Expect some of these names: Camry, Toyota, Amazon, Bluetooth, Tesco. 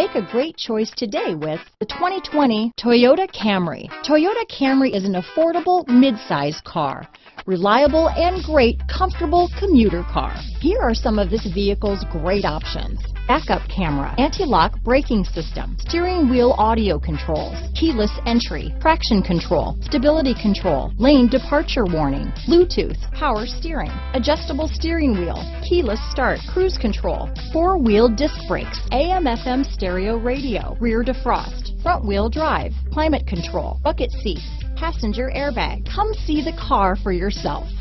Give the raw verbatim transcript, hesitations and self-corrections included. Make a great choice today with the twenty twenty Toyota Camry. Toyota Camry is an affordable mid-size car, reliable and great comfortable commuter car. Here are some of this vehicle's great options: backup camera, anti-lock braking system, steering wheel audio controls, keyless entry, traction control, stability control, lane departure warning, Bluetooth, power steering, adjustable steering wheel, keyless start, cruise control, four-wheel disc brakes, A M F M stereo radio, rear defrost, front-wheel drive, climate control, bucket seats, passenger airbag. Come see the car for yourself.